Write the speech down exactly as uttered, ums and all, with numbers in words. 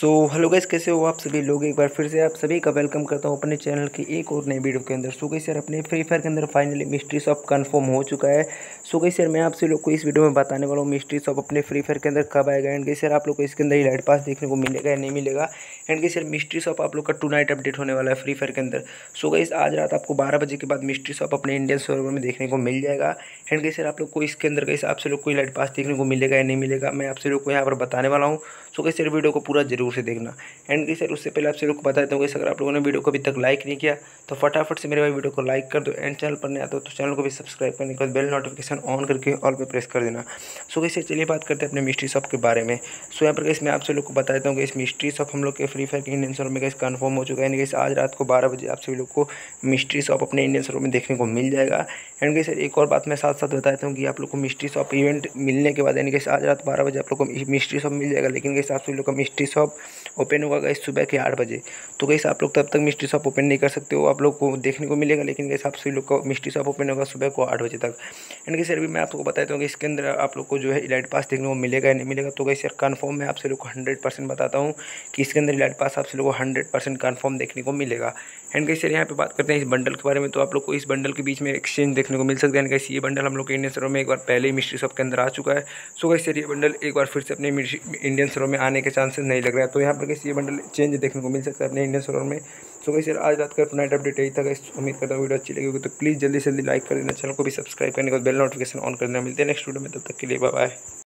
So hello guys, कैसे हो आप सभी लोग। एक बार फिर से आप सभी का वेलकम करता हूं अपने चैनल की एक और नई वीडियो के अंदर। सो गाइस यार, अपने फ्री फायर के अंदर फाइनली मिस्ट्री शॉप कन्फर्म हो चुका है। सो गाइस यार, मैं आप सभी लोग को इस वीडियो में बताने वाला हूँ मिस्ट्री शॉप अपने फ्री फायर के अंदर कब आएगा। एंड गाइस यार, आप लोग को इसके अंदर लाइट पास देखने को मिलेगा या नहीं मिलेगा। एंड गाइस यार, मिस्ट्री शॉप आप लोग का टू नाइट अपडेट होने वाला है फ्री फायर के अंदर। सो गाइस, आज रात आपको बारह बजे के बाद मिस्ट्री शॉप अपने इंडियन सर्वर में देखने को मिल जाएगा। एंड गाइस यार, आप लोग को इसके अंदर गाइस आप सभी लोग को लाइट पास देखने को मिलेगा या नहीं मिलेगा, मैं आप सभी लोग को यहाँ पर बताने वाला हूँ। सो गाइस यार, वीडियो को पूरा जरूर से देखना। एंड गाइस यार, उससे पहले आप सभी लोग को बता देता हूँ, अगर आप लोगों ने वीडियो को अभी तक लाइक नहीं किया तो फटाफट से मेरे भाई वीडियो को लाइक कर दो। एंड चैनल पर नहीं आता तो चैनल को भी सब्सक्राइब करने के बाद बेल नोटिफिकेशन ऑन करके ऑल पे प्रेस कर देना। सो गाइस यार, चलिए बात करते हैं अपने मिस्ट्री शॉप के बारे में। सो यहाँ पर गाइस, मैं आप सभी लोग को बता देता हूँ कि इस मिस्ट्री शॉप हम लोग के फ्री फायर के इंडियन सर्वर में गाइस कन्फर्म हो चुका है। गाइस आज रात को बारह बजे आप सभी लोग को मिस्ट्री शॉप अपने इंडियन सर्वर में देखने को मिल जाएगा। एंड गाइस यार, एक और बात मैं साथ साथ बता देता हूँ कि आप लोग को मिस्ट्री शॉप इवेंट मिलने के बाद यानी गाइस आज रात बारह बजे आप लोग को मिस्ट्री शॉप मिल जाएगा, लेकिन गाइस आप सभी लोग का मिस्ट्री शॉप ओपन होगा गाइस सुबह के आठ बजे। तो गाइस आप लोग तब तक मिस्ट्री शॉप ओपन नहीं कर सकते हो, आप लोग को देखने को मिलेगा, लेकिन गाइस आप सभी लोग का मिस्ट्री शॉप ओपन होगा सुबह को आठ बजे तक। एंड गाइस यार, भी मैं आपको बताता हूँ कि इसके अंदर आप लोग को जो है इलाइट पास देखने को मिलेगा या नहीं मिलेगा। तो गाइस यार, कन्फर्म मैं आप सभी लोग को हंड्रेड परसेंट बताता हूँ कि इसके अंदर इलाइट पास आप सभी लोग को हंड्रेड परसेंट कन्फर्म देखने को मिलेगा। एंड गाइस यार, यहाँ पे बात करते हैं इस बंडल के बारे में। तो आप लोग को इस बंडल के बीच में एक्सचेंज देखने को मिल सकता है। गाइस ये बंडल हम लोग के इंडियन सर्वर में एक बार पहले ही मिस्ट्री शॉप के अंदर आ चुका है। सो गाइस यार, ये बंडल एक बार फिर से अपने इंडियन सर्वर में आने के चांसेस नहीं लग रहा है। तो यहाँ पर गाइस ये बंडल चेंज देखने को मिल सकता है अपने इंडियन सर्वर में। सो गाइस यार, आज रात का टू नाइट अपडेट यही था। गाइस उम्मीद करता हूँ वीडियो अच्छी लगेगी, तो प्लीज़ जल्दी से जल्दी लाइक कर देना, चैनल को भी सब्सक्राइब करने के बाद बेल नोटिफिकेशन ऑन कर देना। मिलते हैं नेक्स्ट वीडियो में, तब तक के लिए बाय बाय।